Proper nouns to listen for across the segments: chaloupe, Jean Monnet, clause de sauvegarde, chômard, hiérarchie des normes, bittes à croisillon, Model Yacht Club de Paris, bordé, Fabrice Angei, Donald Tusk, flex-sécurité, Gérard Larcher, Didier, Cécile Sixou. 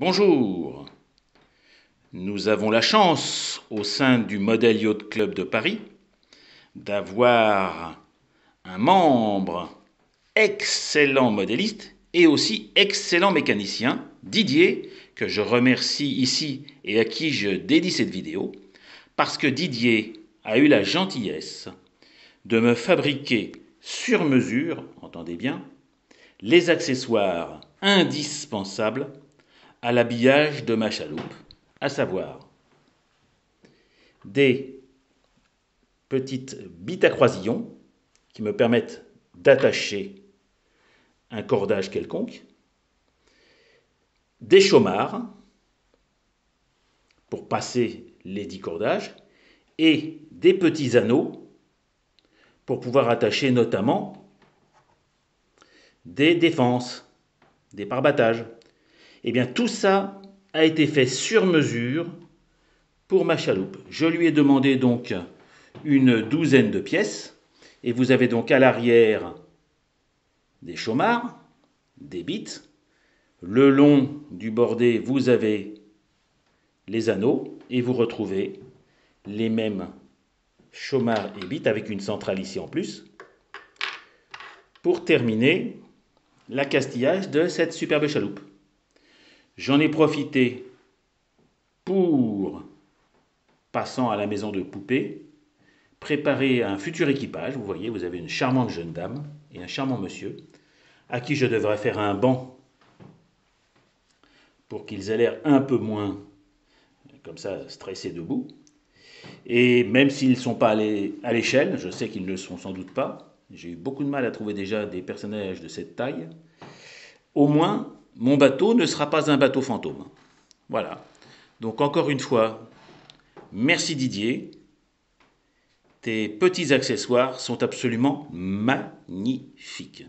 Bonjour, nous avons la chance au sein du Model Yacht Club de Paris d'avoir un membre excellent modéliste et aussi excellent mécanicien, Didier, que je remercie ici et à qui je dédie cette vidéo, parce que Didier a eu la gentillesse de me fabriquer sur mesure, entendez bien, les accessoires indispensables à l'habillage de ma chaloupe, à savoir des petites bites à croisillons qui me permettent d'attacher un cordage quelconque, des chômards pour passer les 10 cordages et des petits anneaux pour pouvoir attacher notamment des défenses, des parbattages. Eh bien, tout ça a été fait sur mesure pour ma chaloupe. Je lui ai demandé donc une douzaine de pièces. Et vous avez donc à l'arrière des chômards, des bites. Le long du bordé, vous avez les anneaux. Et vous retrouvez les mêmes chômards et bites avec une centrale ici en plus. Pour terminer l'accastillage de cette superbe chaloupe. J'en ai profité pour, passant à la maison de poupée, préparer un futur équipage. Vous voyez, vous avez une charmante jeune dame et un charmant monsieur à qui je devrais faire un banc pour qu'ils aient l'air un peu moins, comme ça, stressés debout. Et même s'ils ne sont pas à l'échelle, je sais qu'ils ne le sont sans doute pas. J'ai eu beaucoup de mal à trouver déjà des personnages de cette taille. Au moins, mon bateau ne sera pas un bateau fantôme. Voilà. Donc encore une fois, merci Didier. Tes petits accessoires sont absolument magnifiques.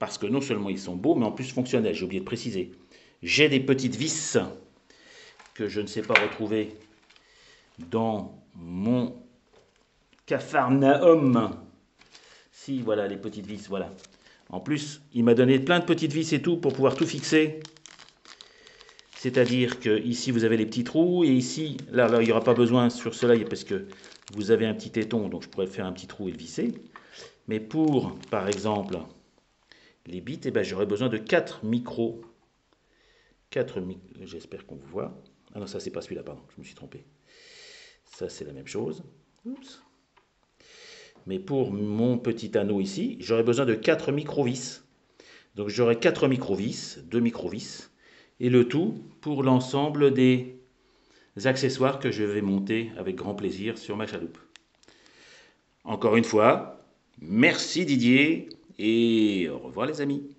Parce que non seulement ils sont beaux, mais en plus fonctionnels. J'ai oublié de préciser. J'ai des petites vis que je ne sais pas retrouver dans mon Capharnaüm. Si, voilà, les petites vis, voilà. En plus, il m'a donné plein de petites vis et tout pour pouvoir tout fixer. C'est-à-dire que ici vous avez les petits trous et ici, là il n'y aura pas besoin sur cela parce que vous avez un petit téton, donc je pourrais faire un petit trou et le visser. Mais pour, par exemple, les bites, eh ben, j'aurais besoin de 4 micros. 4 micros, j'espère qu'on vous voit. Ah non, ça c'est pas celui-là, pardon, je me suis trompé. Ça c'est la même chose. Oups. Mais pour mon petit anneau ici, j'aurais besoin de 4 micro-vis. Donc j'aurai 4 micro-vis, 2 micro-vis. Et le tout pour l'ensemble des accessoires que je vais monter avec grand plaisir sur ma chaloupe. Encore une fois, merci Didier et au revoir les amis.